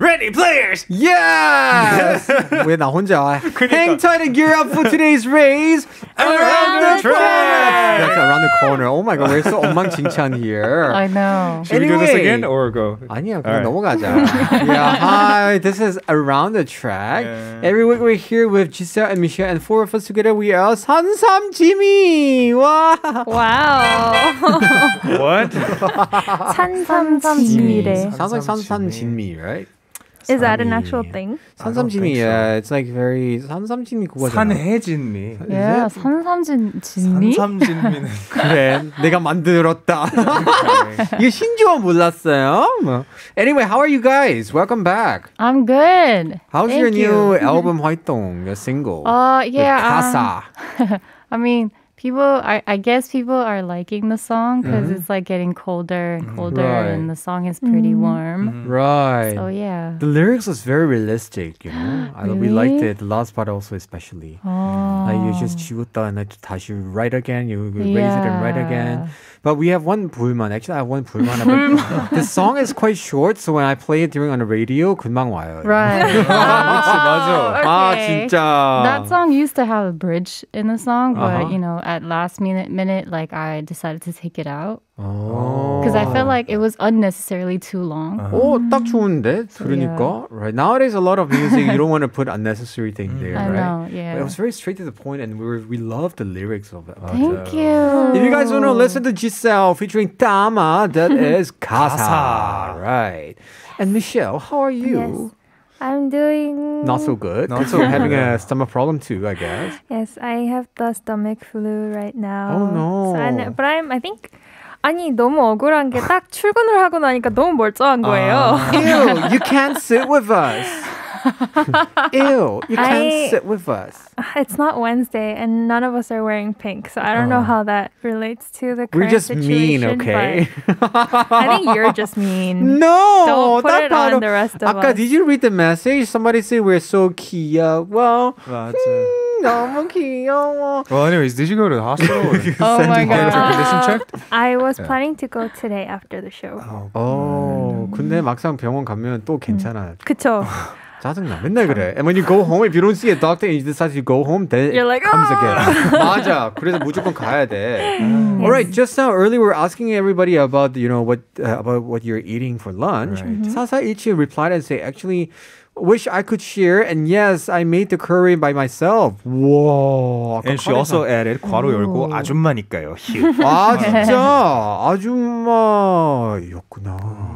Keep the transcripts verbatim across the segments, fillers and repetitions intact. Ready players! Yes! 왜 나 혼자? 그러니까. Hang tight and gear up for today's race. Around, around the track. track! That's around the corner. Oh my god, we're so 엉망진창 here. I know. Should anyway, we do this again or go? 아니야, 그냥 right. 넘어가자. Yeah, hi, this is Around the Track. Yeah. Every week we're here with Giselle and Michelle, and four of us together we are San Jimmy. Wow. Wow. What? San Jimmy. Sounds like San Jimmy, right? Is that an actual thing? 산삼진미, yeah, it's like very 산삼진미 그거잖아. 산해진미. Yeah, 산삼진미. 산삼진미는 그래, 내가 만들었다. 이거 신조어 몰랐어요. Anyway, how are you guys? Welcome back. I'm good. How's your new album 활동, your single? Uh, yeah. Casa. I mean. People, I, I guess people are liking the song because mm-hmm. it's like getting colder and colder right. and the song is pretty mm-hmm. warm. Mm-hmm. Right. So yeah. The lyrics was very realistic, you know. Really? We liked it. The last part also especially. Oh. Like you just 지웠다 and 다시 write again. You raise yeah. it and write again. But we have one 불만. Actually, I have one 불만. The song is quite short, so when I play it during on the radio, 금방 와요. Right. oh, 맞아. 아, okay. 진짜. That song used to have a bridge in the song, but uh-huh. you know, at last minute, minute, like I decided to take it out. Because oh. I felt like it was unnecessarily too long. Oh, 딱 좋은데? 그러니까. Right. Nowadays, a lot of music, you don't want to put unnecessary thing there, I right? know, yeah. But it was very straight to the point, and we were, we loved the lyrics of it. Thank uh, you. If you guys want to listen to Giselle featuring Tama, that is Casa. Right. And Michelle, how are you? Yes. I'm doing... Not so good. Not so having a stomach problem too, I guess. Yes, I have the stomach flu right now. Oh, no. So I, but I'm, I think... 아니, 너무 억울한 게 딱 출근을 하고 나니까 너무 멀쩡한 거예요. Ew, you can't sit with us. Ew, you can't I, sit with us. It's not Wednesday and none of us are wearing pink, so I don't oh. know how that relates to the current situation. We're just mean, okay? I think you're just mean. No! Don't put it on of, the rest of 아까, us. 아까, did you read the message? Somebody said we're so cute. Well, 맞아. Hmm, 너무 귀여워. Well, anyways, did you go to the hospital? Oh my god. Condition checked? I was yeah. planning to go today after the show. Oh, oh mm. 근데 막상 병원 가면 또 괜찮아. 그쵸. 짜증나. 맨날 그래. And when you go home, if you don't see a doctor and you decide to go home, then you're like, it comes again. 맞아. 그래서 무조건 가야 돼. Mm. All right. Just now, early, we were asking everybody about, you know, what uh, about what you're eating for lunch. Right. Mm-hmm. 사사이치 replied and said, actually, wish I could share, and yes, I made the curry by myself. Whoa. And she also added, 괄호 열고 아줌마니까요. 아 진짜 아줌마였구나.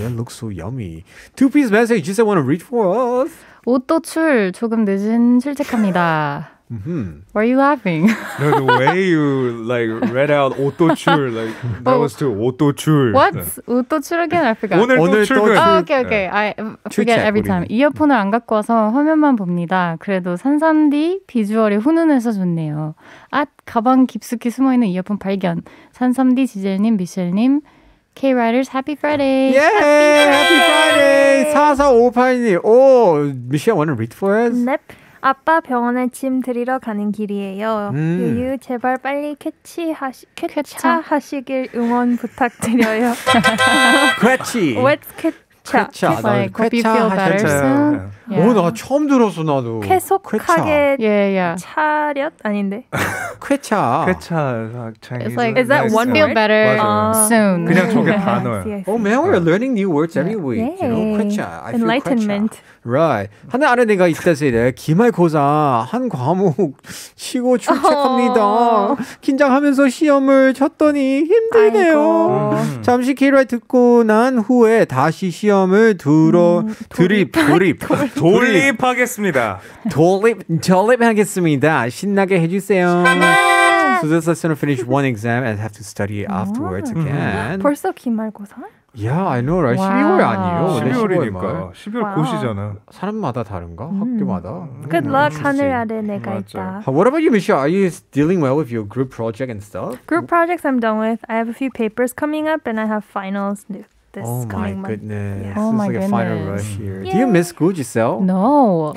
That looks so yummy. Two-piece message. Just I want to read for us. 옷도 출 조금 늦은 실책합니다. Mm-hmm. Why are you laughing? No, the way you like read out 오또출, like that oh. was too 오또출. What's 오또출 again? I forgot. 오늘 또 출근. Oh, okay, okay. I forget every time. 이어폰을 안 갖고 와서 화면만 봅니다. 그래도 산삼디 비주얼이 훈훈해서 좋네요. 앗, 가방 깊숙이 숨어있는 이어폰 발견. 산삼디 지젤님, 미셸님. K-Riders, happy Friday! Yay! Happy Friday! 사사오팔님. Oh, Michelle, want to read for us? Yep. 아빠 병원에 짐 들이러 가는 길이에요. 음. 유유 제발 빨리 캐치하시, 쾌차하시길 응원 부탁드려요. 쾌치. What's 쾌차? 쾌차. Like, hope you feel better soon. 오, 나 처음 들었어, 나도. 쾌속하게 차렷? 아닌데. 쾌차. 쾌차. It's like, is that one feel better soon? 그냥 저게 단어예요. Oh man, we're learning new words every week. 쾌차. I feel 쾌차. Enlightenment. Right. 하나 아래 내가 있다시래 기말고사 한 과목 치고 출첵합니다. 긴장하면서 시험을 쳤더니 힘드네요. 잠시 K-Ride 듣고 난 후에 다시 시험을 들어 드립, 드립. 돌립하겠습니다. 돌립, 돌립하겠습니다. 신나게 해주세요. So this lesson will finish one exam and have to study afterwards again. 벌써 기말고사? Yeah, I know, right? 십이월 아니에요? 십이월이니까. 십이월 고시잖아. 사람마다 다른가? 학교마다. Good luck, 하늘 아래 내가 있다. What about you, Michelle? Are you dealing well with your group project and stuff? Group projects I'm done with. I have a few papers coming up and I have finals new. Oh my month. Goodness. Yeah. Oh this my is like goodness. A final rush here. Yay. Do you miss school, Giselle? No.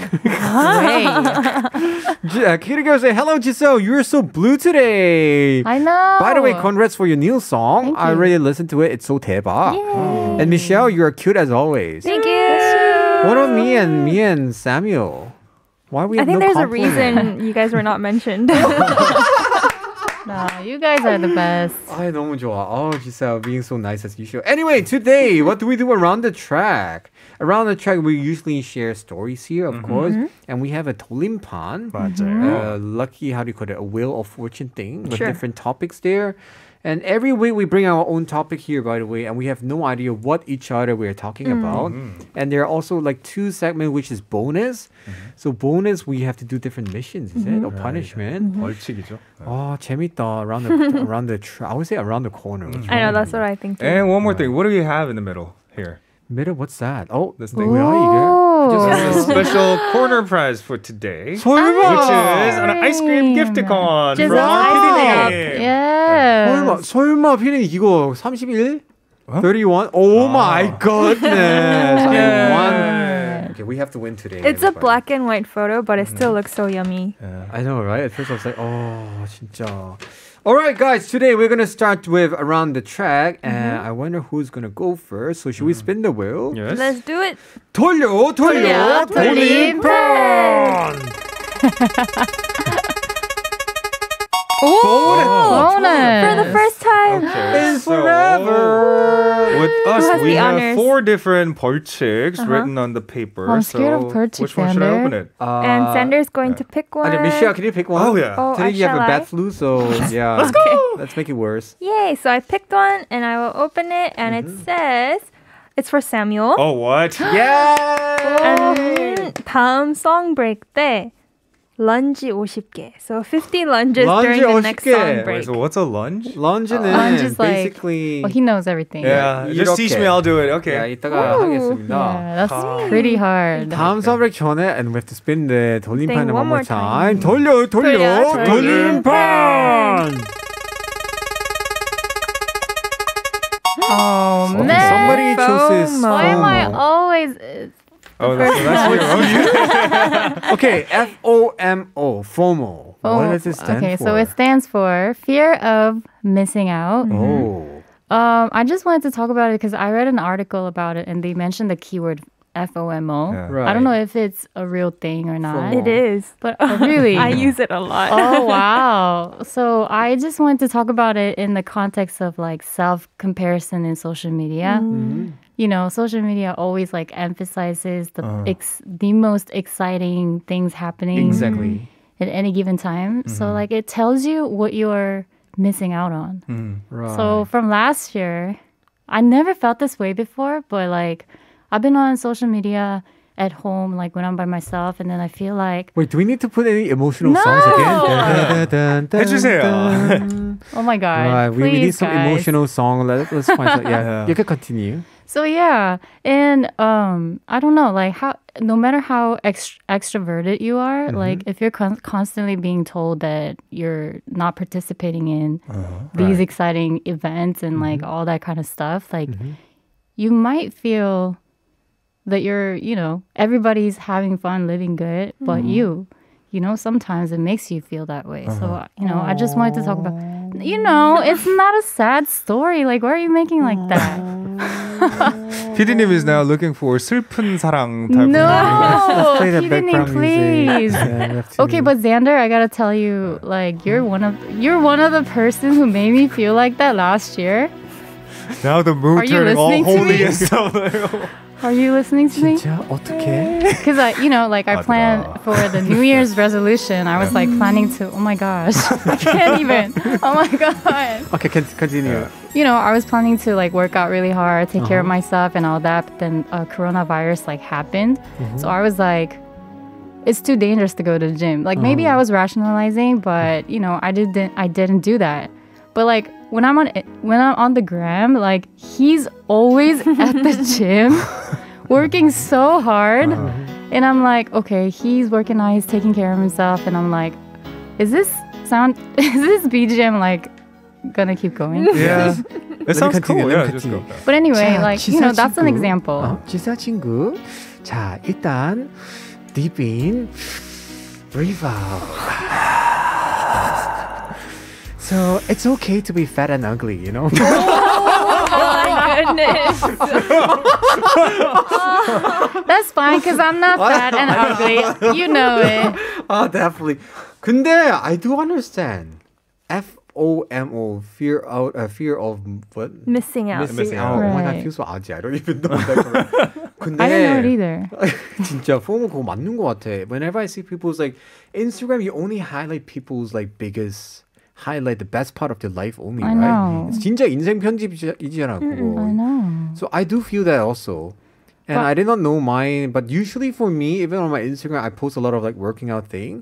Katie girl said, hello, Giselle. You're so blue today. I know. By the way, congrats for your new song. Thank I you. Already listened to it. It's so 대박. And Michelle, you're cute as always. Thank you. What about me and me and Samuel? Why we? I think no there's compliment? a reason you guys were not mentioned. No, you guys are the best. I 너무 좋아. Oh, Giselle, being so nice as usual. Anyway, today, what do we do around the track? Around the track, we usually share stories here, of mm-hmm. course, and we have a 돌림판, mm-hmm. uh, lucky, how do you call it, a wheel of fortune thing with sure. different topics there. And every week we bring our own topic here, by the way, and we have no idea what each other we are talking mm. about. Mm-hmm. And there are also like two segments, which is bonus. Mm-hmm. So bonus, we have to do different missions, is mm-hmm. it? Or right. punishment. 벌칙이죠. Mm-hmm. Oh, 재밌다. Around the, around the tra- I would say around the corner. Mm-hmm. I know, that's what I think too. And one more thing. What do we have in the middle here? Middle, what's that? Oh, this thing. We are eager. Just a special corner prize for today, which is an ice cream gifticon from Pinini. Yeah. 설마 피디님 이거 thirty-one? thirty-one? Oh my goodness! I won. Okay, we have to win today. It's a black and white photo, but it still looks so yummy. I know, right? At first I was like, oh, 진짜. Alright guys, today we're going to start with Around the Track and mm-hmm. I wonder who's going to go first. So should mm. we spin the wheel? Yes. Let's do it! 돌려 돌려 돌림판! Oh! For the first time! Okay. In forever! So, with us, we have honors? four different 벌칙s uh-huh. written on the paper. Well, I'm scared so of 벌칙, which one Sander. should I open it? Uh, and Sander's going yeah. to pick one. And Michelle, can you pick one? Oh, yeah. Oh, Today I you have a bad I? flu, so yeah. Let's go! Okay. Let's make it worse. Yay! So I picked one, and I will open it, and mm-hmm. it says... It's for Samuel. Oh, what? Yeah! And 다음 song break 때 lunge fifty 개. So fifty lunges lunge during the next 개. song break. Wait, so what's a lunge? Lunge uh, is basically... Like, well, he knows everything. Yeah, yeah. just teach me, I'll do it. Okay. Yeah, 이따가 하겠습니다. Yeah, that's ah. pretty hard. 다음 song break 전에, and we have to spin the 돌림판 one, one more time. time. 돌려, 돌려, 돌려, 돌림판! Oh, man. Somebody chose FOMO. Why am I always... Uh, Oh, that's, that's your Okay, F O M O, FOMO. FOMO. What does it stand okay, for? Okay, so it stands for fear of missing out. Mm-hmm. Oh. Um, I just wanted to talk about it because I read an article about it and they mentioned the keyword F O M O. Yeah. Right. I don't know if it's a real thing or not. FOMO. It is. But oh, really? I use it a lot. Oh, wow. So I just wanted to talk about it in the context of like self-comparison in social media. Mm-hmm. You know, social media always like emphasizes the uh, ex- the most exciting things happening exactly at any given time. Mm-hmm. So like it tells you what you're missing out on. Mm, right. So from last year, I never felt this way before, but like I've been on social media at home, like when I'm by myself, and then I feel like wait, do we need to put any emotional no! songs again? 해주세요. Oh my god! Right, we, please, we need some guys. emotional song. Let, let's find. Some, yeah, yeah, you can continue. So yeah, and um, I don't know, like how no matter how ext- extroverted you are, mm-hmm. like if you're con- constantly being told that you're not participating in uh, these right. exciting events and mm-hmm. like all that kind of stuff, like mm-hmm. you might feel that you're, you know, everybody's having fun, living good, mm-hmm. but you. You know, sometimes it makes you feel that way. Uh-huh. So, you know, aww. I just wanted to talk about, you know, it's not a sad story. Like, why are you making like that? 피디님 is now looking for 슬픈 사랑 type no! of music. No! 피디님, please. Yeah, okay, but Xander, I gotta tell you, like, you're one of you're one of the persons who made me feel like that last year. Now the mood turning all holy and stuff. Are you listening to me? 진짜? 어떻게? Because I, you know, like I planned for the New Year's resolution. I was like planning to. Oh my gosh, I can't even. Oh my god. Okay, continue. You know, I was planning to like work out really hard, take uh-huh. care of myself, and all that. But then uh, coronavirus like happened, mm-hmm. so I was like, it's too dangerous to go to the gym. Like maybe uh-huh. I was rationalizing, but you know, I didn't. I didn't do that. But like when I'm on when I'm on the gram, like he's always at the gym, working so hard, uh-huh. and I'm like, okay, he's working out, he's taking care of himself, and I'm like, is this sound? Is this B G M like gonna keep going? Yeah, it sounds cool. Yeah, just go. But anyway, like you know, that's an example. 지사 친구, 자 일단 deep in, breathe out. So, it's okay to be fat and ugly, you know? Oh, goodness. uh, that's fine, because I'm not fat and ugly. You know it. Oh, definitely. 근데 I do understand. F O M O, fear out, uh, fear of what? Missing out. Missing out. Right. Oh my God, I feel so edgy. I don't even know that correctly. 근데, I don't know it either. 진짜 FOMO 그거 맞는 것 같아. Whenever I see people's like Instagram, you only highlight people's like biggest, highlight the best part of their life only, I right? It's 진짜 인생 편집이잖아 그거. I know. So I do feel that also. And but, I did not know mine, but usually for me, even on my Instagram, I post a lot of like working out thing.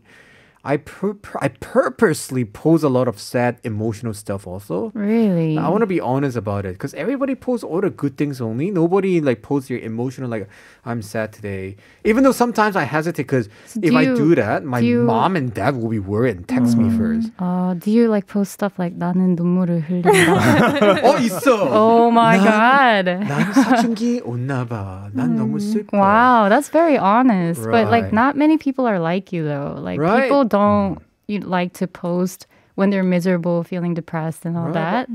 I pur- I purposely post a lot of sad, emotional stuff also. Really? I want to be honest about it because everybody posts all the good things only. Nobody like posts your emotional like, I'm sad today. Even though sometimes I hesitate because so if you, I do that, my do you, mom and dad will be worried and text mm-hmm. me first. Uh, do you like post stuff like 나는 눈물을 흘린다? Oh, 있어! Oh my 난, God. 난 사춘기 온나 봐. 난 너무 슬퍼. Wow, that's very honest. Right. But like not many people are like you though. Like right? people don't you like to post when they're miserable, feeling depressed and all right. that,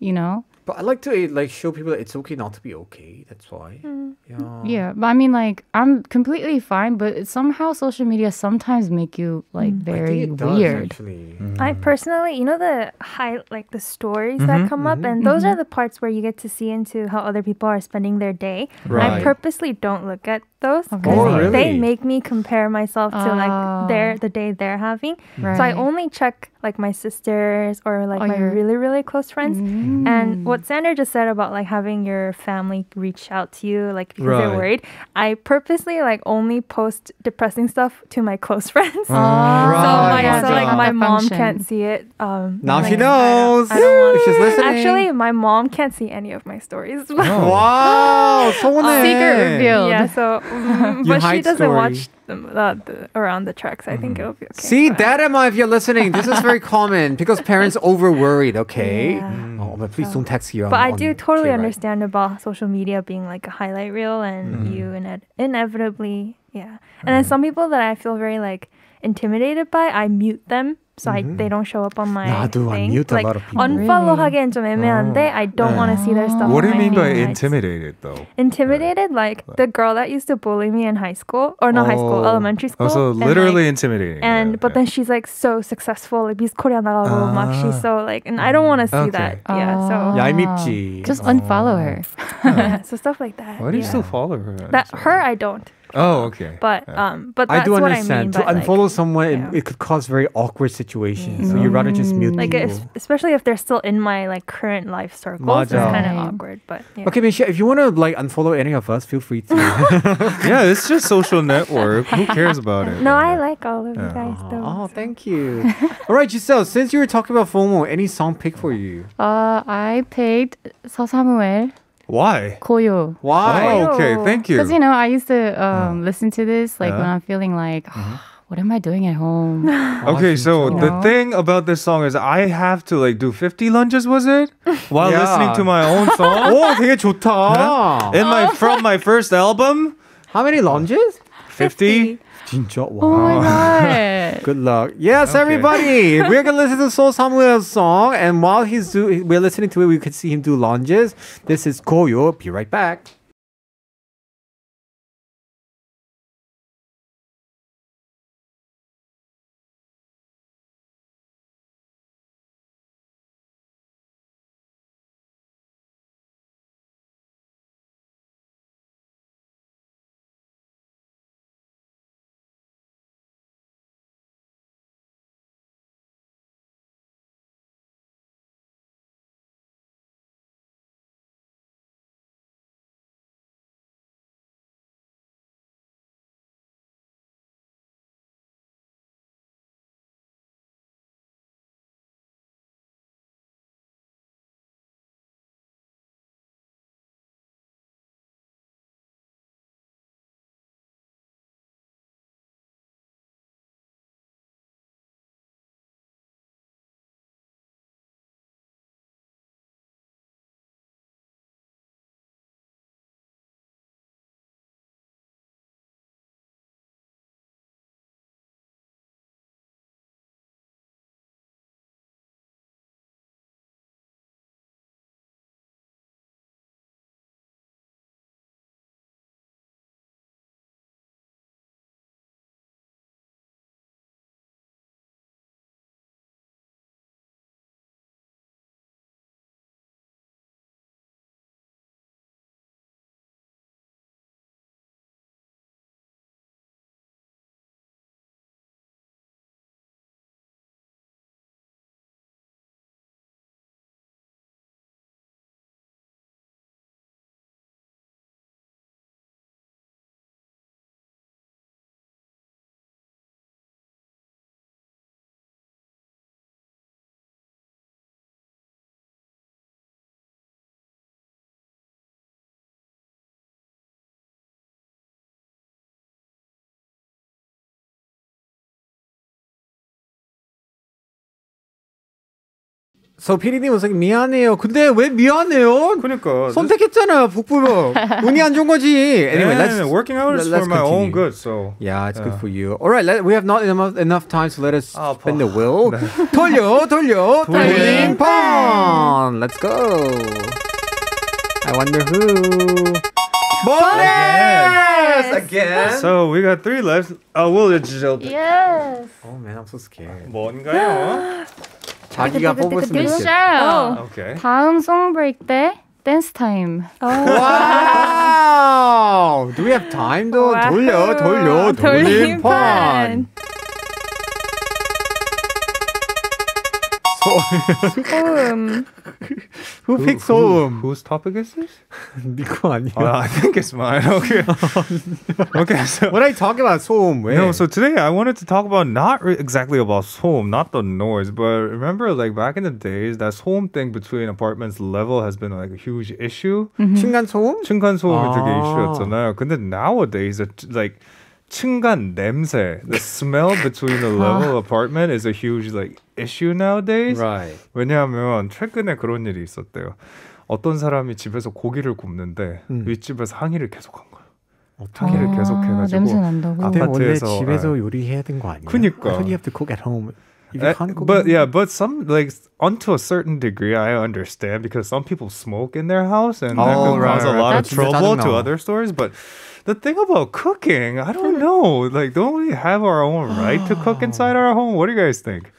you know? But I like to like show people that it's okay not to be okay. That's why. Mm. Yeah. Yeah, but I mean, like I'm completely fine, but somehow social media sometimes make you like mm. very I think it does, weird. Actually. Mm. I personally, you know, the high like the stories mm-hmm, that come mm-hmm, up, and mm-hmm. those are the parts where you get to see into how other people are spending their day. Right. I purposely don't look at those because oh, really? They make me compare myself uh, to like their the day they're having. Right. So I only check like my sisters or like oh, my you're... really really close friends, mm. and what Sandra just said about like having your family reach out to you like because right. they're worried. I purposely like only post depressing stuff to my close friends. Oh, right. So, like, yeah, so like my mom function. Can't see it. Um, now like, she knows. I don't, I don't want She's listening. Actually, my mom can't see any of my stories. Oh. Wow, so uh, secret revealed. Yeah, so mm, but she doesn't story. Watch. Uh, the, around the tracks, I think mm. it'll be okay. See, that Emma, if you're listening, this is very common because parents over worried, okay? Yeah. Mm. Oh, but please so, don't text you. But on, I do totally okay, understand right. about social media being like a highlight reel and mm. you ine- inevitably, yeah. And mm. then some people that I feel very like intimidated by, I mute them. So mm-hmm. I, they don't show up on my nah, thing. I do unmute like, a lot of people. Unfollow 하기엔 좀 애매한데 I don't yeah. want to see their stuff. What do you mean by intimidated though? Intimidated, like, like the girl that used to bully me in high school, or not oh. high school, elementary school. Also, literally and, like, intimidating. And yeah, but yeah. then she's like so successful, like Miss Korea 나가고 막 she's so like, and I don't want to see okay. that. Uh, yeah, so 얄밉지. Just unfollow her. Yeah, so stuff like that. Why do you yeah. still follow her? That her I don't. Oh, okay. But um, but that's I do understand. What I mean by, to unfollow like, someone, yeah. it, it could cause very awkward situations. Mm. So you'd rather just mute like people, if, especially if they're still in my like current life circle. It's kind of awkward. But yeah. okay, Michelle, if you want to like unfollow any of us, feel free to. Yeah, it's just social network. Who cares about it? No, I like all of yeah. you guys though. Oh, thank you. All right, Giselle. Since you were talking about FOMO, any song pick for you? Uh, I picked 서 사무엘. Why? 고요. Why? Oh, okay, thank you. Because, you know, I used to um, yeah. listen to this like yeah. when I'm feeling like, mm-hmm. what am I doing at home? Okay, so the know? Thing about this song is I have to like do fifty lunges, was it? While yeah. listening to my own song. Oh, 되게 좋다. In my, from my first album. How many lunges? fifty. 진짜? Wow. Oh my God. Good luck. Yes, okay. everybody. We're going to listen to Seoul Samuel's song. And while he's do- we're listening to it, we could see him do lunges. This is Goyo. Be right back. 저 피디님 선생님 미안해요. 근데 왜 미안해요? 그러니까 선택했잖아. 북부로 운이 안 좋은 거지. Anyway, let's working hours for my own good. So yeah, it's good for you. All right, we have not enough time, so let us spin the wheel. 돌려, 돌려, 돌림 판. Let's go. I wonder who. Bonus again. So we got three left. Oh, will it, Giselle? Yes. Oh man, I'm so scared. 뭔가요? 자기가 뽑았으면 좋겠어. 오케이. 다음 song break 때 댄스 타임. Wow. Do we have time though? 돌려, 돌려, 돌림판. 소음. Who picked 소음? Whose topic is this? 니꺼 아니야. I think it's mine. Okay. Okay. So what I talk about 소음? No. So today I wanted to talk about not re- exactly about 소음, not the noise, but remember like back in the days that 소음 thing between apartments level has been like a huge issue. 층간 소음? 층간 소음이 되게 이슈였잖아요. 근데 nowadays it's like 층간 냄새, the smell between the level apartment is a huge like issue nowadays. Right. 왜냐하면 최근에 그런 일이 있었대요. 어떤 사람이 집에서 고기를 굽는데 음. 윗집에서 항의를 계속한 거예요. 항의를 아~ 계속해가지고 냄새 난다고. 아파트에서 원래 집에서 네. 요리해야 된 거 아니에요? 그니까. You have to cook at home. Uh, but yeah, but some like unto a certain degree, I understand because some people smoke in their house and oh, that can right, cause right, a lot right. of trouble to other stores. But the thing about cooking, I don't know. Like, don't we have our own right to cook inside our home? What do you guys think?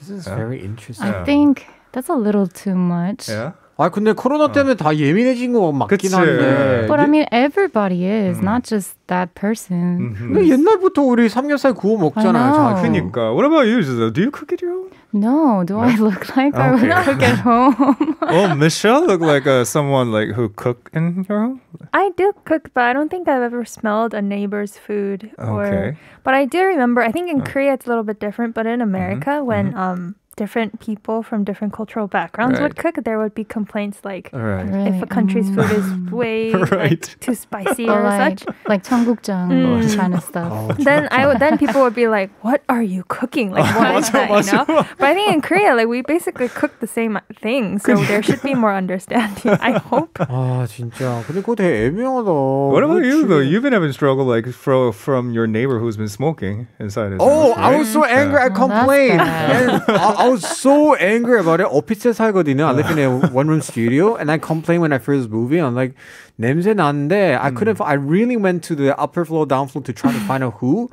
This is yeah. very interesting. I think that's a little too much. Yeah. 아 근데 코로나 때문에 다 예민해진 거 맞긴 한데. But I mean everybody is, 음. not just that person. 근데 옛날부터 우리 삼겹살 구워 먹잖아요. 그러니까. What about you, Giselle? Do you cook at your home? No. Do no? I look like okay. I would cook at home? Well, Michelle look like uh, someone like who cook in your home? I do cook, but I don't think I've ever smelled a neighbor's food. Or, okay. But I do remember. I think in Korea it's a little bit different, but in America mm-hmm. when mm-hmm. um. different people from different cultural backgrounds right. would cook, there would be complaints like right. if a country's food is way right. like, too spicy or, or like, such. Like 청국장 mm. kind of stuff. Oh, then I would, then people would be like, what are you cooking? Like, why is that, you know? But I think in Korea, like, we basically cook the same thing, so there should be more understanding, I hope. 아, 진짜. 근데 그거 되게 애매하다. What about you, though? You've been having struggle, like, from, from your neighbor who's been smoking inside his house. Oh, right? I was so angry, yeah. I complained. Oh, and I was so angry about it. 오피스텔 살거든요. I live in a one-room studio, and I complained when I first moved in. I'm like, 냄새 나는데 I couldn't. I really went to the upper floor, down floor to try to find out who.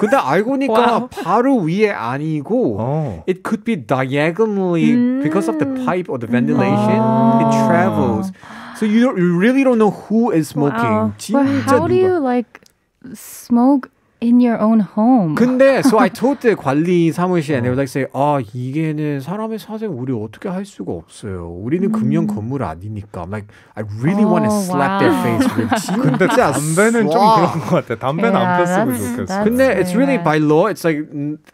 근데 알고 보니까 바로 위에 아니고 it could be diagonally because of the pipe or the ventilation. It travels. So you don't, you really don't know who is smoking. But how do you like smoke? In your own home. 근데 so I told the 관리 사무실 and they would like say, 아 이게는 사람의 사생 우리 어떻게 할 수가 없어요. 우리는 금연 건물 아니니까. I'm like, I really oh, want to slap wow. their face with. 근데 담배는 좀 그런 것 같아. 담배는 안 폈으면 좋겠어. 근데 it's really by law. It's like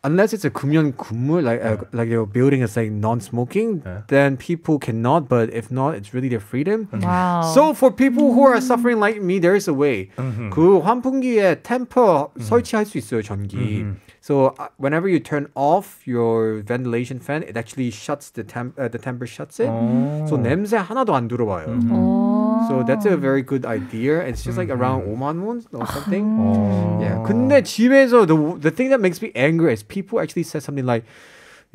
unless it's a 금연 건물, like uh, like your building is like non-smoking, yeah. then people cannot. But if not, it's really their freedom. Wow. So for people who are suffering like me, there is a way. 그 환풍기에 템퍼 설치할 수 있어요, 전기. Mm-hmm. So uh, whenever you turn off your ventilation fan, it actually shuts the temp. Uh, the temper shuts it. Oh. So 냄새 하나도 안 들어와요. Mm-hmm. Oh. So that's a very good idea. It's just like around 오만 won or something. Oh. Yeah. 근데 집에서 the the thing that makes me angry is people actually said something like,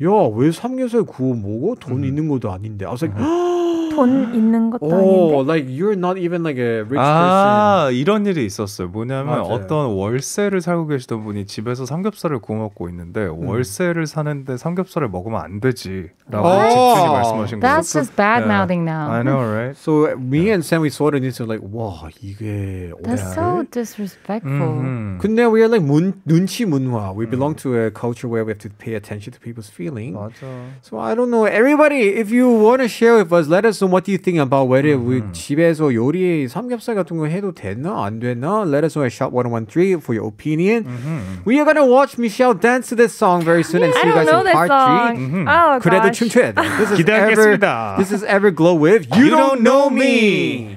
야, 왜 삼겹살 구워 먹어? 돈 mm-hmm. 있는 것도 아닌데. I was like. Mm-hmm. 돈 있는 것도 아닌데. Oh, like you're not even like a rich 아, person. 아, 이런 일이 있었어요. 뭐냐면 맞아요. 어떤 월세를 살고 계시던 분이 집에서 삼겹살을 구워 먹고 있는데 음. 월세를 사는데 삼겹살을 먹으면 안 되지라고 oh. 집주인이 말씀하신 거예요. That's just bad mouthing yeah. now. I know, right? So me yeah. and Sam, we saw it and we were like, 와, 이게 That's so disrespectful. Mm-hmm. 근데 we are like 문, 눈치 문화. We belong mm. to a culture where we have to pay attention to people's feelings. 맞아. So I don't know. Everybody, if you want to share with us, let us So what do you think about whether we 집에서 요리 삼겹살 같은 거 해도 되나 안 되나? Let us know at 샵 천백thirteen for your opinion. Mm-hmm. We are gonna watch Michelle dance to this song very soon yeah, and see you guys in part three. Mm-hmm. Oh, 그래도 춤춰야 돼. This is ever. This is Everglow with You, you Don't, Don't Know Me. me.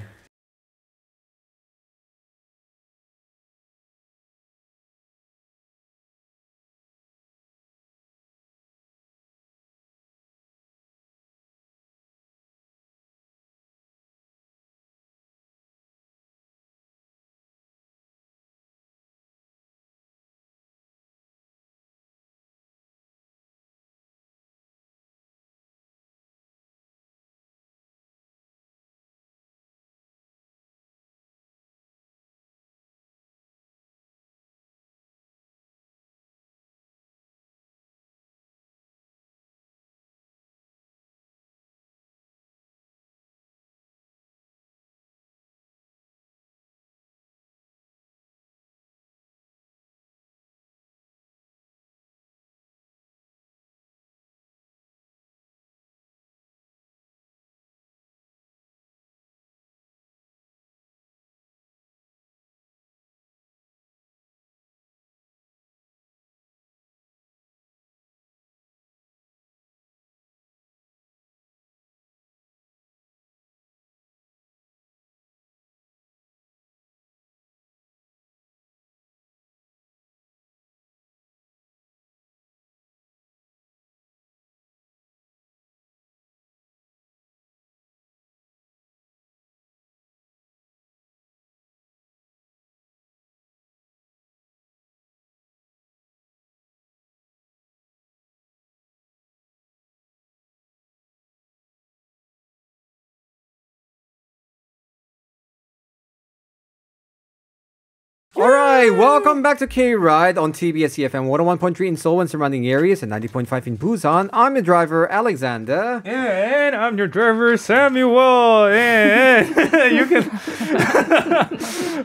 Alright, welcome back to K-Ride on T B S E F M one oh one point three in Seoul and surrounding areas and ninety point five in Busan. I'm your driver, Alexander. Yeah, and I'm your driver, Samuel. Yeah, yeah. You can...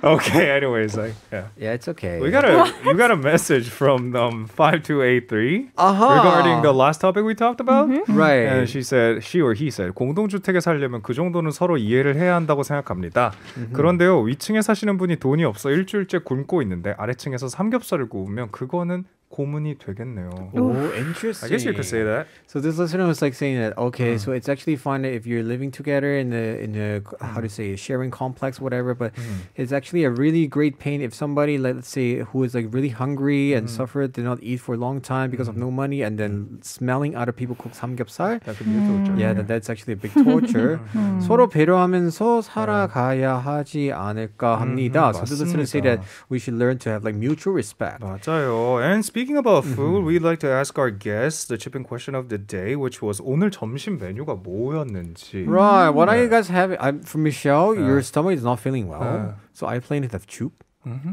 Okay, anyways, like, yeah. Yeah, it's okay. We got a, you got a message from um, five two eight three uh-huh. regarding the last topic we talked about. Mm-hmm. Right. And she said, she or he said, 공동주택에 살려면 그 정도는 서로 이해를 해야 한다고 생각합니다. Mm-hmm. 그런데요, 위층에 사시는 분이 돈이 없어 일주일째 굶고 있는데 아래층에서 삼겹살을 구우면 그거는 고문이 되겠네요. Oh, interesting. I guess you could say that. So this listener was like saying that, okay, mm. so it's actually fine if you're living together in a, in a mm. how to say, a sharing complex, whatever, but mm. it's actually a really great pain if somebody, let's say, who is like really hungry and mm. suffered, did not eat for a long time because mm. of no money, and then mm. smelling other people cook 삼겹살. That could be a torture. Yeah, yeah. That, that's actually a big torture. mm. 서로 배려하면서 살아가야 하지 않을까 합니다. Mm-hmm, so this listener say that we should learn to have like mutual respect. 맞아요. And speaking Speaking about food, mm-hmm. we'd like to ask our guests the chipping question of the day, which was 오늘 점심 메뉴가 뭐였는지. Right, what yeah. are you guys having? I'm, for Michelle, yeah. your stomach is not feeling well, yeah. so I planned to have choop. Mm-hmm.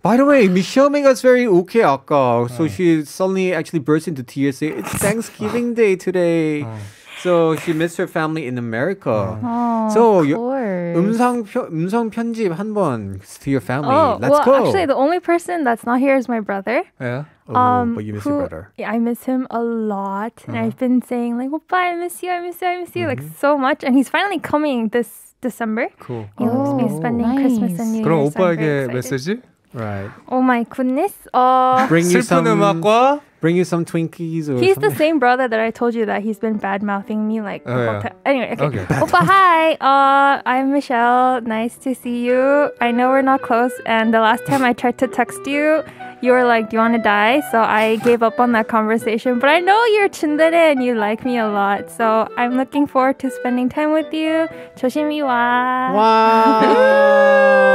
By the way, Michelle made us very okay 아까. So yeah. she suddenly actually burst into tears saying, it's Thanksgiving Day today. Yeah. So she missed her family in America. Oh, so of course. 음성, 음성 편집 한번 to your family. Oh, Let's well, go. Actually, the only person that's not here is my brother. Yeah. Oh, um, but you miss who, your brother. Yeah, I miss him a lot. Uh-huh. And I've been saying like, Oppa, I miss you, I miss you, I miss you, mm-hmm. like so much. And he's finally coming this December. Cool. He will oh, be spending nice. Christmas and New Year's. 그럼 오빠에게 메시지? Right. Oh my goodness. Uh, bring you some 음악과 Bring you some Twinkies or He's something. The same brother that I told you that he's been bad-mouthing me like oh, yeah. t- Anyway, okay. okay. Oppa, hi. Uh, I'm Michelle. Nice to see you. I know we're not close and the last time I tried to text you, you were like, do you want to die? So I gave up on that conversation. But I know you're tsundere and you like me a lot. So I'm looking forward to spending time with you. 조심히 와. Wow.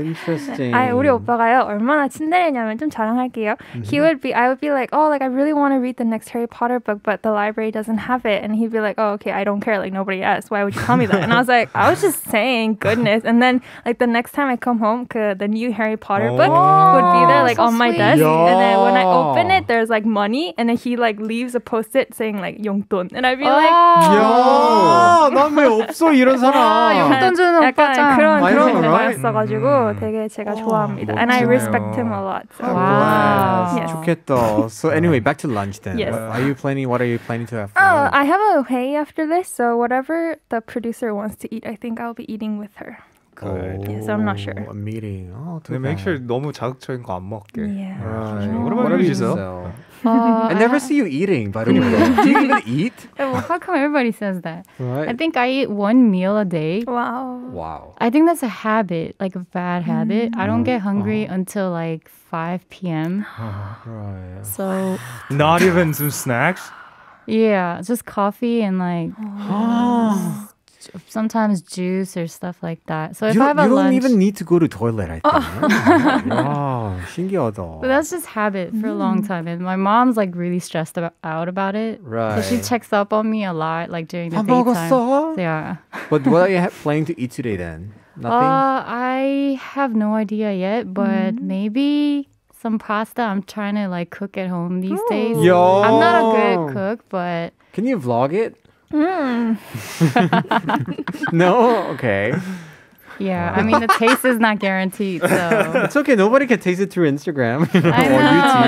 Interesting. 아, 우리 오빠가요. 얼마나 tsundere 좀 자랑할게요. He would be, I would be like, oh, like I really want to read the next Harry Potter book, but the library doesn't have it. And he'd be like, oh, okay, I don't care. Like nobody asked. Why would you tell me that? And I was like, I was just saying goodness. And then like the next time I come home, the new Harry Potter oh. book would be there. Like so on my sweet. Desk yeah. and then when I open it there's like money and then he like leaves a post-it saying like 용돈 and I'd be like 야 난 왜 없어 이런 사람 용돈 주는 오빠짱 그런 느낌이었어가지고 되게 제가 좋아합니다 and I respect him a lot so. Wow yes. 좋겠다 so anyway back to lunch then yes. are you planning what are you planning to have for uh, I have a hey after this so whatever the producer wants to eat I think I'll be eating with her Good. Oh, yeah, so I'm not sure. A meeting. Oh, too bad. Make sure 너무 자극적인 거 안 먹게. Yeah. Right. What about what you, Giselle? Uh, I never I see you eating, by the way. Do you even eat? Well, how come everybody says that? Right. I think I eat one meal a day. Wow. Wow. I think that's a habit, like a bad habit. Mm. I don't get hungry oh. until like five p.m. Oh, right. So. Not even some snacks? Yeah, just coffee and like. Oh. Sometimes juice or stuff like that. So if I have a lunch, you don't even need to go to toilet. I think. Wow, 신기하다. But that's just habit for a long time, and my mom's like really stressed about, out about it. Right. So she checks up on me a lot, like during the daytime. Yeah. But what are you planning to eat today then? Nothing. Uh, I have no idea yet, but mm-hmm. maybe. Some pasta I'm trying to like cook at home these Ooh. Days. Yo. I'm not a good cook, but can you vlog it? Mm. No? Okay. Yeah, I mean, the taste is not guaranteed, so... It's okay, nobody can taste it through Instagram. I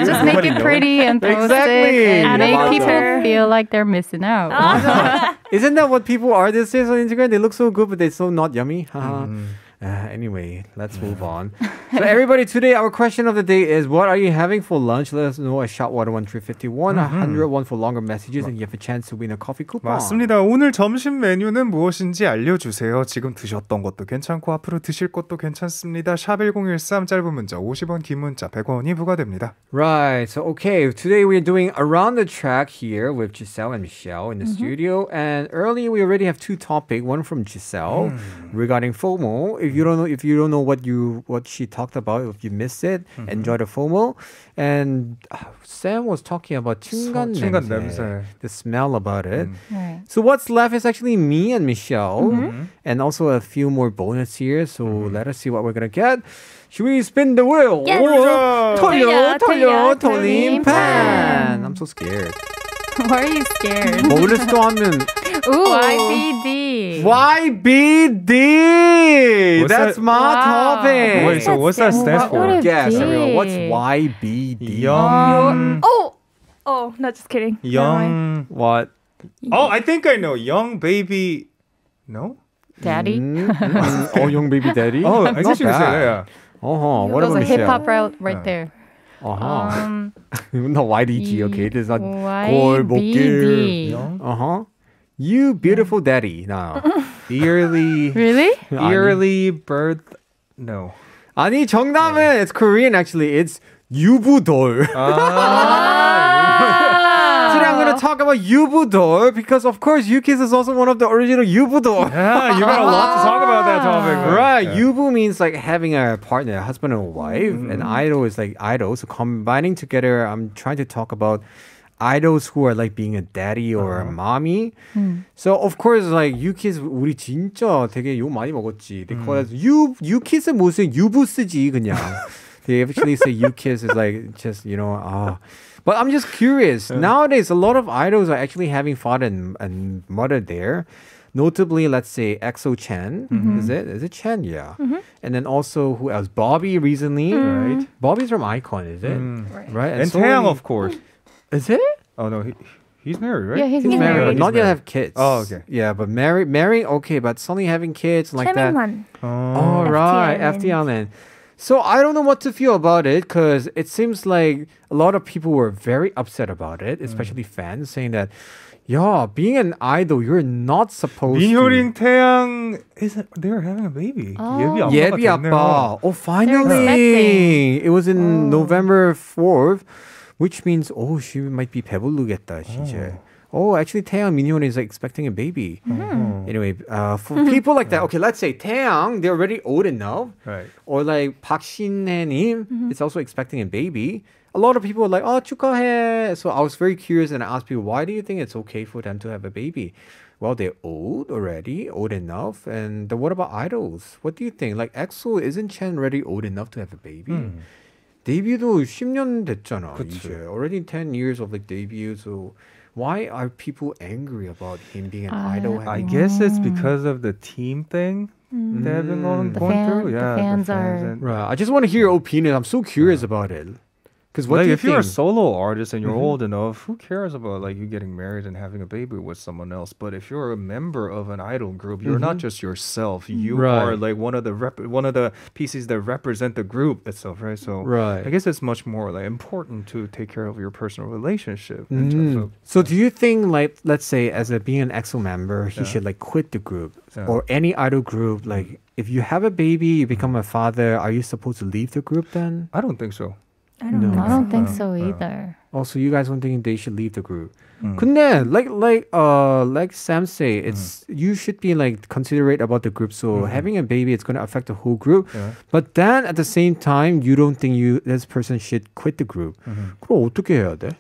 know, just make nobody it pretty knows. And post exactly. it and make people feel like they're missing out. Oh. Isn't that what people are these days on Instagram? They look so good, but they're so not yummy. Mm. Uh, anyway, let's yeah. move on. So everybody, today our question of the day is, what are you having for lunch? Let us know at #one oh one three five one, one oh one for longer messages, and you have a chance to win a coffee coupon. 맞습니다. 오늘 점심 메뉴는 무엇인지 알려주세요. 지금 드셨던 것도 괜찮고 앞으로 드실 것도 괜찮습니다. 샵 one oh one three 짧은 문자 오십 원, 긴 문자 백 원이 부과됩니다. Right. So okay, today we are doing Around the Track here with Giselle and Michelle in the mm-hmm. studio. And earlier we already have two topics. One from Giselle mm. regarding FOMO. If if you don't know, if you don't know what you what she talked about, if you missed it, mm-hmm. enjoy the FOMO. And uh, Sam was talking about 춘간 냄새, the smell about it. Mm. Right. So what's left is actually me and Michelle, mm-hmm. and also a few more bonus here. So mm-hmm. let us see what we're gonna get. Should we spin the wheel? Yes. 돌려, 돌려, 돌림판. I'm so scared. Why are you scared? bonus 또 하면. Ooh, Y B D. Y B D. That's my wow. topic. Wait, so what's that stand for? What Guess, everyone. What's Y B D? Young. Oh, oh, no, just kidding. Young. What? Oh, I think I know. Young baby. No. Daddy. Mm-hmm. oh, young baby daddy. Oh, I guess you could say that. Yeah. Uh huh. What about Michelle? Hip hop route right yeah. there. Uh-huh. Um, no, Y D G, okay? This is not Y B D. Uh-huh. You beautiful daddy. No. Early. Really? Early birth. No. 아니, 정답은, yeah. it's Korean actually. It's 유부돌. Ah. Today I'm going to talk about 유부돌 because of course U K is also one of the original 유부돌. Yeah, you got a lot to talk about that topic. Right, yeah. 유부 means like having a partner, a husband and wife, mm-hmm. and idol is like idol. So combining together, I'm trying to talk about idols who are like being a daddy or uh-huh. a mommy. Mm. So of course like you kids 우리 진짜 되게 욕 많이 먹었지. They call us you you kids 무슨 유부 쓰지 그냥. They actually say you kids is like just you know ah. Uh, But I'm just curious. Yeah. Nowadays, a lot of idols are actually having father and, and mother there. Notably, let's say E X O Chen. Mm-hmm. Is it? Is it Chen? Yeah. Mm-hmm. And then also, who else? Bobby recently. Mm. Right. Bobby's from Icon, is it? Mm. Right. right. And, and so Taeyang, of course. Is it? Oh, no. He, he's married, right? Yeah, he's, he's married. married. He's Not married. Yet have kids. Oh, okay. Yeah, but married, married, okay, but suddenly having kids like that. One. Oh, oh, right. F T L N. So I don't know what to feel about it because it seems like a lot of people were very upset about it, especially mm. fans, saying that, yeah, being an idol, you're not supposed 민효린, to... Taeyang, isn't, they're having a baby. Oh, 예비 아빠. Oh, finally! It was in oh. November fourth, which means, oh, she might be 배부르겠다, 진짜. Oh, actually, Taeyang Minyoon is like, expecting a baby. Mm-hmm. Anyway, uh, for people like that, okay, let's say Taeyang, they're already old enough. Right. Or like Park Shin-hye-nim mm-hmm. is also expecting a baby. A lot of people are like, oh, 축하해. So I was very curious and I asked people, why do you think it's okay for them to have a baby? Well, they're old already, old enough. And the, what about idols? What do you think? Like, E X O, isn't Chen already old enough to have a baby? Mm. 데뷔도 ten years 됐잖아. 이제. Already ten years of like debut, so... Why are people angry about him being an I idol? I guess it's because of the team thing mm. they've been going the fan, through. Yeah, the fans, the fans are... And... Right. I just want to hear your opinion. I'm so curious yeah. about it. Because like, you if think? You're a solo artist and you're mm-hmm. old enough, who cares about like you getting married and having a baby with someone else? But if you're a member of an idol group, you're mm-hmm. not just yourself. You right. are like one of the rep- one of the pieces that represent the group itself, right? So right. I guess it's much more like important to take care of your personal relationship. In mm. terms of, so yeah. do you think like let's say as a being an E X O member, he yeah. should like quit the group yeah. or any idol group? Like if you have a baby, you become a father, are you supposed to leave the group then? I don't think so. I don't, no. I don't think so either. Also, you guys don't think they should leave the group? Mm. 근데 like like uh like Sam say, it's mm. you should be like considerate about the group. So mm-hmm. having a baby, it's going to affect the whole group. Yeah. But then at the same time, you don't think you this person should quit the group. Mm-hmm. 그럼 어떻게 해야 돼?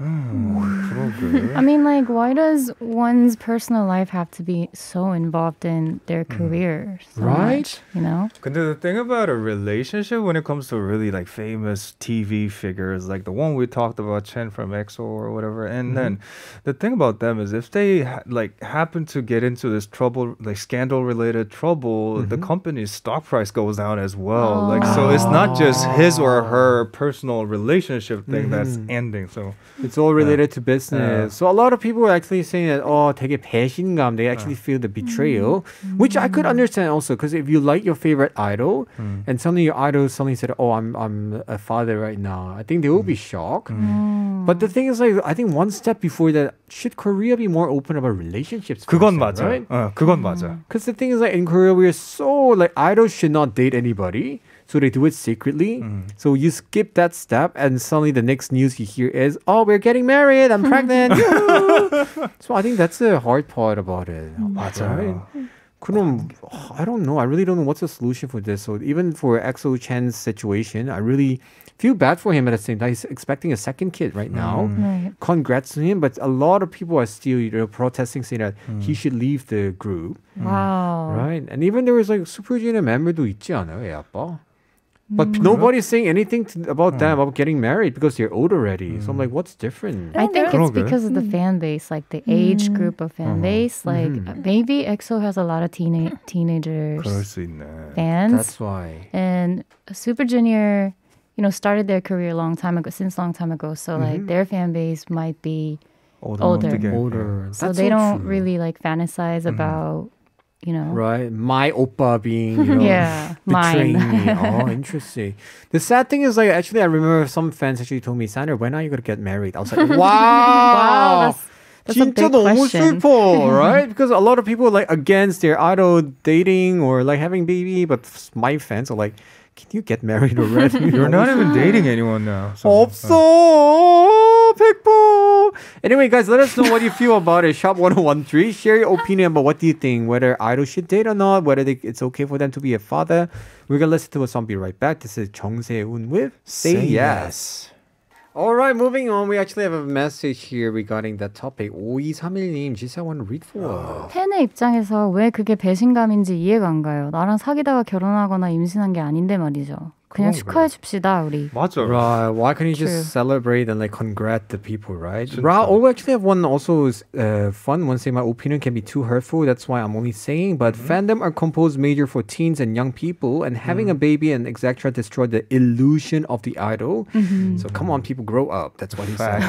I mean, like, why does one's personal life have to be so involved in their career? Mm. So right? Much, you know? But the thing about a relationship when it comes to really, like, famous T V figures, like the one we talked about, Chen from E X O or whatever, and mm-hmm. then the thing about them is if they, ha- like, happen to get into this trouble, like, scandal-related trouble, mm-hmm. the company's stock price goes down as well. Oh. Like, so it's not just his or her personal relationship thing mm-hmm. that's ending, so... It's all related yeah. to business. Yeah. So a lot of people are actually saying that, oh, 되게 배신감. They actually yeah. feel the betrayal, mm-hmm. which I could understand also because if you like your favorite idol mm. and suddenly your idol suddenly said, oh, I'm I'm a father right now, I think they will mm. be shocked. Mm. But the thing is, like, I think one step before that, should Korea be more open about relationships? 그건 맞아. Right? Uh, 그건 맞아. Because the thing is, like, in Korea, we are so, like, idols should not date anybody. So they do it secretly. Mm. So you skip that step and suddenly the next news you hear is, oh, we're getting married. I'm pregnant. So I think that's the hard part about it. 맞아요. 그럼, I don't know. I really don't know what's the solution for this. So even for EXO Chen's situation, I really feel bad for him at the same time. He's expecting a second kid right now. Mm. Right. Congrats to him. But a lot of people are still, you know, protesting, saying that mm. he should leave the group. Mm. Wow. Right? And even there was like Super Junior member도 있지 않아요, 애 아빠? But mm. nobody's saying anything to, about mm. them, about getting married because they're old already. Mm. So I'm like, what's different? I think it's because of the fan base, like the age mm. group of fan uh-huh. base. Like mm-hmm. maybe EXO has a lot of teenage teenagers fans. That's why. And Super Junior, you know, started their career a long time ago, since long time ago. So mm-hmm. like their fan base might be older. older. older. So That's they so don't true. really like fantasize mm-hmm. about, you know. Right. My oppa being, you know, yeah, betraying mine. me. Oh, interesting. The sad thing is, like, actually, I remember some fans actually told me, Sandra, when are you going to get married? I was like, wow. wow that's- That's 진짜 너무 슬퍼, right? Because a lot of people are like against their idol dating or like having baby, but my fans are like, can you get married already? You're not even dating anyone now. So. 없어, 백보. Anyway, guys, let us know what you feel about it. shop ten thirteen, share your opinion about what do you think, whether idols should date or not, whether they, it's okay for them to be a father. We're gonna listen to a song. Be right back. This is Jung Se-un with Say, Say Yes. yes. Alright, moving on. We actually have a message here regarding that topic. 오이삼일님, Giselle, want to read for us. 팬의 입장에서 왜 그게 배신감인지 이해가 안 가요. 나랑 사귀다가 결혼하거나 임신한 게 아닌데 말이죠. 그냥 축하해 줍시다, 우리. 맞아. Right. Why can't you just celebrate and like congrat the people, right? Ra, oh, we actually have one also is uh, fun. One saying my opinion can be too hurtful. That's why I'm only saying. But mm-hmm. fandom are composed major for teens and young people, and having mm-hmm. a baby and et cetera destroy the illusion of the idol. Mm-hmm. So come on, people, grow up. That's what he said.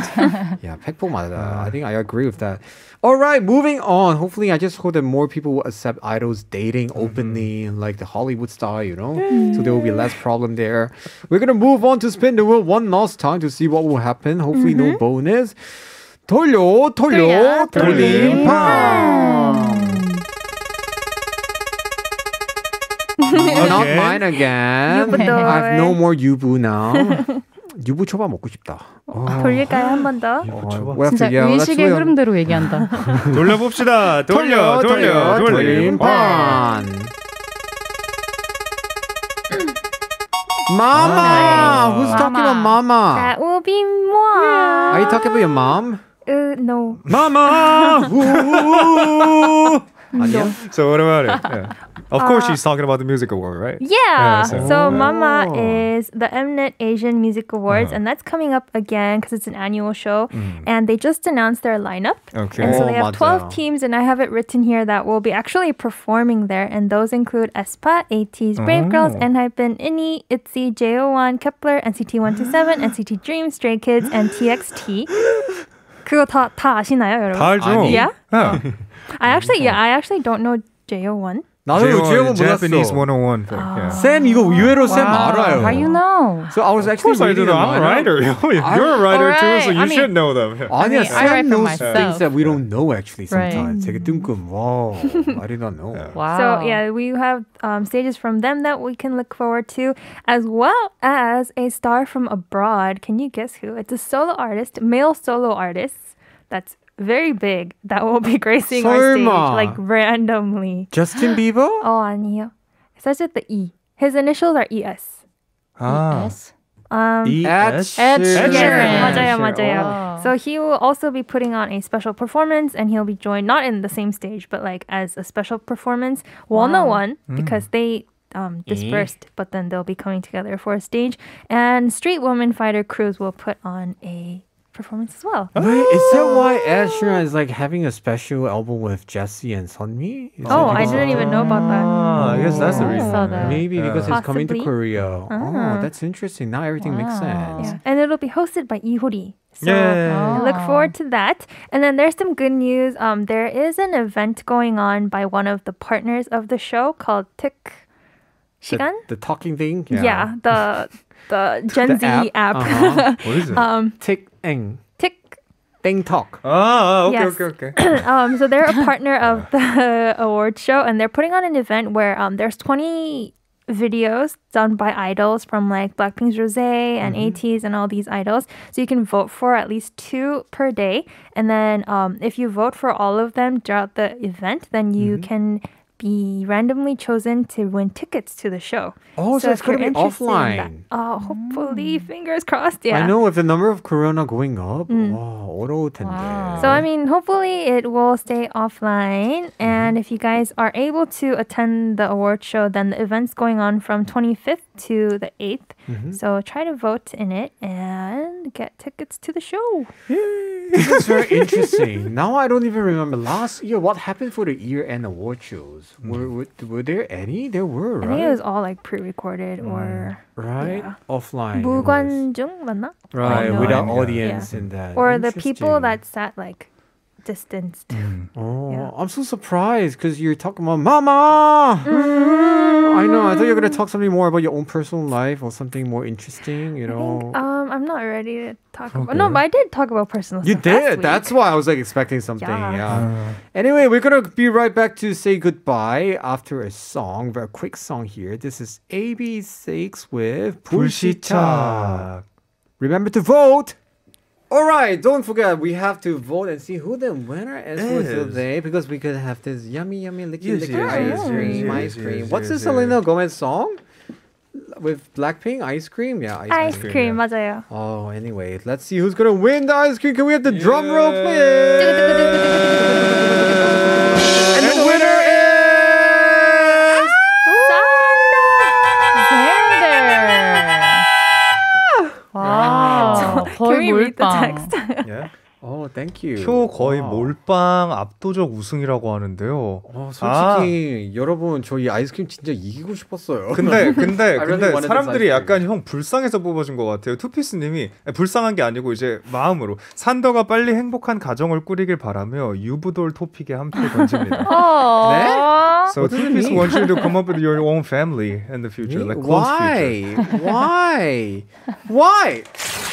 Yeah, 백보 맞아. I think I agree with that. All right, moving on. Hopefully, I just hope that more people will accept idols dating openly, mm-hmm. like the Hollywood style, you know. Mm-hmm. So there will be less problem there. We're gonna move on to spin the wheel one last time to see what will happen. Hopefully, mm-hmm. no bonus. 돌려, 돌려, 돌림 팡. Not mine again. I have no more 유부 now. 유부 초밥 먹고 싶다. 돌릴까요? 한 번 더? 진짜 의식의 흐름대로 얘기한다. 돌려봅시다. 돌려, 돌려, 돌림 팡. Mama! Oh, no. Who's Mama. talking about Mama? That will be moi. Yeah. Are you talking about your mom? Uh, no. Mama! No. So what about it? Yeah. Of uh, course she's talking about the music award, right? Yeah. yeah so oh. so Mama is the M N E T Asian Music Awards, uh-huh. and that's coming up again because it's an annual show. Mm. And they just announced their lineup. Okay. And so oh, they have twelve teams, and I have it written here that will be actually performing there. And those include aespa, ATEEZ, Brave oh. Girls, ENHYPEN, I N I, Itzy, J O one, Kepler, N C T one twenty-seven, N C T Dream, Stray Kids, and T X T. 그거 다, 다 아시나요, 여러분? 다 알죠. Yeah? Yeah. I actually, yeah, I actually don't know J O one. 나도 제일 Japanese one oh one thing. Yeah. Sam, 이거 의외로 Sam 알아요. How do you know? So I was actually reading them. I'm a writer. You're a writer too, so you should know them. 아니야, Sam knows things that we don't know actually sometimes. 되게 뜬금. Wow, I did not know. Wow. So yeah, we have um, stages from them that we can look forward to, as well as a star from abroad. Can you guess who? It's a solo artist, male solo artist. That's very big that will be gracing 설마. our stage like randomly. Justin Bieber? Oh, 아니요. It starts with the E. His initials are E S. Ah. E S? Um, E S? Ed Sheeran. 맞아요, 맞아요. So he will also be putting on a special performance, and he'll be joined, not in the same stage, but like as a special performance. Wanna One, because they... Um, dispersed, but then they'll be coming together for a stage. And Street Woman Fighter Crews will put on a performance as well. Wait, is that why Ed Sheeran is like having a special album with Jesse and Sunmi? Is oh, I didn't even know about that. Oh, I guess that's the reason. That. Maybe yeah. because he's coming to Korea. Uh-huh. Oh, that's interesting. Now everything wow. makes sense. Yeah. And it'll be hosted by Ihori. So yeah. look forward to that. And then there's some good news. Um, there is an event going on by one of the partners of the show called Tik. The, the talking thing? Yeah, yeah the the Gen the Z app. app. Uh-huh. What is it? um, Taeyang. TikTok. Oh, okay, yes. okay, okay. um, so they're a partner of the award show, and they're putting on an event where um, there's twenty videos done by idols from like Blackpink's Rosé and mm-hmm. ATEEZ and all these idols. So you can vote for at least two per day. And then um, if you vote for all of them throughout the event, then you mm-hmm. can be randomly chosen to win tickets to the show. Oh, so, so it's going to be offline. That, oh, hopefully, mm. fingers crossed, yeah. I know, with the number of corona going up, mm. wow, 어려울 텐데. Wow. So, I mean, hopefully it will stay offline. And mm. if you guys are able to attend the award show, then the event's going on from twenty-fifth to the eighth. Mm-hmm. So try to vote in it and get tickets to the show. It's very interesting. Now I don't even remember last year what happened for the year-end award shows. Mm. Were, were were there any? There were, right? I think it was all like pre-recorded mm. or right yeah. offline. 무관중 맞나? Right, without audience yeah. in that. Or the people that sat like distanced. Mm. Oh, yeah. I'm so surprised because you're talking about MAMA. Mm-hmm. I know. I thought you were going to talk something more about your own personal life or something more interesting, you know. I think, um, I'm not ready to talk okay. about... No, but I did talk about personal you stuff. You did? Last week. That's why I was like expecting something. Yeah. yeah. Uh. Anyway, we're going to be right back to say goodbye after a song, very quick song here. This is A B six with 불시착. Remember to vote! Alright, don't forget, we have to vote and see who the winner is for today because we could have this yummy, yummy, licky, yes, licky yes, ice cream. Yes, yes, ice cream. Yes, yes, What's yes, the yes, Selena yes. Gomez song? With Blackpink? Ice cream? Yeah, ice, ice cream. cream yeah. 맞아요. Oh, anyway, let's see who's gonna win the ice cream. Can we have the yeah. drum roll, please? And the winner is... Sander! Wow. Can we read the text? yeah. Oh, thank you. 표 거의 wow. 몰빵 압도적 우승이라고 하는데요. 어, 솔직히 아. 여러분 저희 아이스크림 진짜 이기고 싶었어요. 근데 근데 근데 사람들이 약간 형 불쌍해서 뽑아준 것 같아요. 투피스님이 불쌍한 게 아니고 이제 마음으로 산더가 빨리 행복한 가정을 꾸리길 바라며 유부돌 토픽에 함께 던집니다. 네? So 투피스 wants you to come up with your own family in the future, like close future. Why? Why? Why?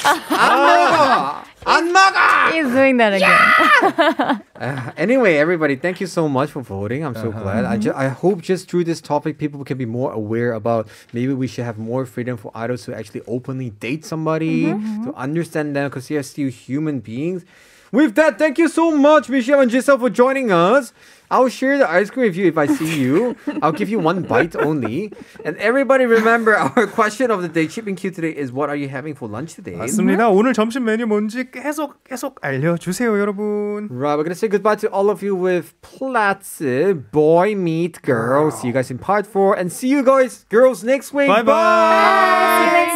Ah. 안 먹어! He's doing that again. Yeah! uh, anyway, everybody, thank you so much for voting. I'm so uh-huh. glad. I, ju- I hope just through this topic, people can be more aware about maybe we should have more freedom for idols to actually openly date somebody, mm-hmm. to understand them because they are still human beings. With that, thank you so much, Michelle and Giselle, for joining us. I'll share the ice cream with you if I see you. I'll give you one bite only. And everybody remember our question of the day. Chipping Q today is what are you having for lunch today? 맞습니다. 오늘 점심 메뉴 뭔지 계속 계속 알려주세요, 여러분. Right, we're going to say goodbye to all of you with Platzi, Boy Meet Girl. Wow. See you guys in part four. And see you guys, girls, next week. Bye-bye. Bye.